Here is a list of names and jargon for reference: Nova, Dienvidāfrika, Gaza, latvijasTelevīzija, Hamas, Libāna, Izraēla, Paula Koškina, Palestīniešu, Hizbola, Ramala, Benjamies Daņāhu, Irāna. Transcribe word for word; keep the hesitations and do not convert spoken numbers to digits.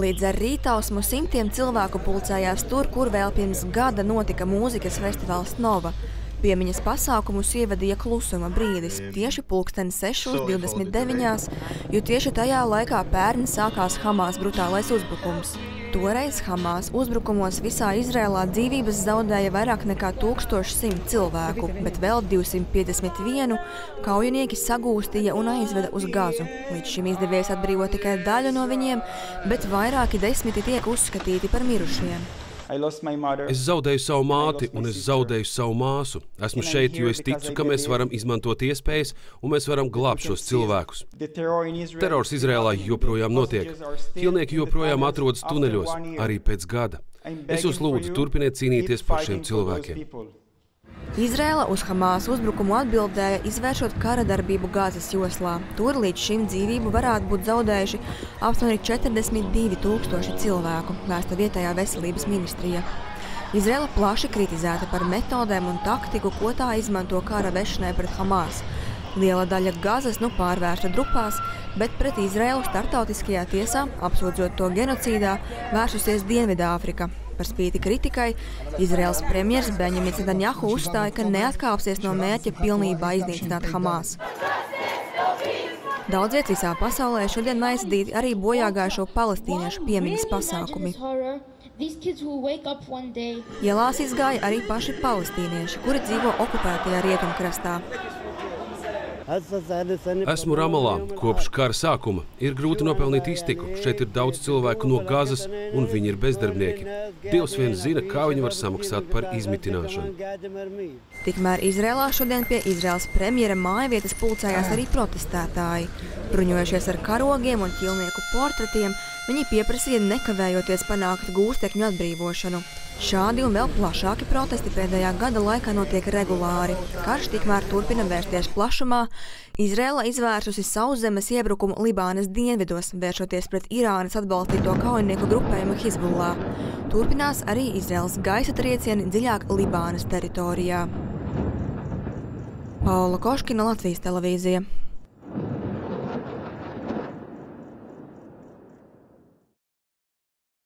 Līdz ar rītausmu simtiem cilvēku pulcējās tur, kur vēl pirms gada notika mūzikas festivāls Nova. Piemiņas pasākumus ievadīja klusuma brīdis, tieši pulksteni sešos divdesmit deviņos, jo tieši tajā laikā pērn sākās Hamas brutālais uzbrukums. Toreiz Hamas uzbrukumos visā Izraēlā dzīvības zaudēja vairāk nekā tūkstoš simt cilvēku, bet vēl divsimt piecdesmit vienu kaujinieki sagūstīja un aizveda uz Gazu. Līdz šim izdevies atbrīvot tikai daļu no viņiem, bet vairāki desmiti tiek uzskatīti par mirušiem. Es zaudēju savu māti un es zaudēju savu māsu. Esmu šeit, jo es ticu, ka mēs varam izmantot iespējas un mēs varam glābt šos cilvēkus. Terors Izraēlā joprojām notiek. Ķīlnieki joprojām atrodas tuneļos, arī pēc gada. Es jūs lūdzu, turpiniet cīnīties par šiem cilvēkiem. Izraēla uz Hamas uzbrukumu atbildēja, izvēršot kara darbību Gazas joslā. Tur līdz šim dzīvību varētu būt zaudējuši aptuveni četrdesmit divi tūkstoši cilvēku, lēsta vietējā veselības ministrija. Izraēla plaši kritizēta par metodēm un taktiku, ko tā izmanto kara vešanai pret Hamas. Liela daļa Gazas nu pārvērsta drupās, bet pret Izraēlu starptautiskajā tiesā, apsūdzot to genocīdā, vēršusies Dienvidāfrika. Par spīti kritikai, Izraels premjers Benjamies Daņāhu uzstāja, ka neatkāpsies no mērķa pilnībā iznīcināt Hamas. Daudziet visā pasaulē šodien aizsildīti arī bojāgājušo palestīniešu piemiņas pasākumi. Ielās izgāja arī paši palestīnieši, kuri dzīvo okupētajā rietumkrastā. Esmu Ramalā. Kopš kara sākuma ir grūti nopelnīt iztiku. Šeit ir daudz cilvēku no Gazas, un viņi ir bezdarbnieki. Dievs vien zina, kā viņi var samaksāt par izmitināšanu. Tikmēr Izraēlā šodien pie Izraēlas premjera mājvietas pulcējās arī protestētāji. Bruņojušies ar karogiem un ķilnieku portretiem, viņi pieprasīja nekavējoties panākt gūstekņu atbrīvošanu. Šādi un vēl plašāki protesti pēdējā gada laikā notiek regulāri. Karš tikmēr turpina vērsties plašumā. Izraēla izvērsusi sauszemes iebrukumu Libānas dienvidos, vēršoties pret Irānas atbalstīto kaujinieku grupējumu Hizbolā. Turpinās arī Izraēlas gaisa triecieni dziļāk Libānas teritorijā. Paula Koškina, Latvijas televīzija.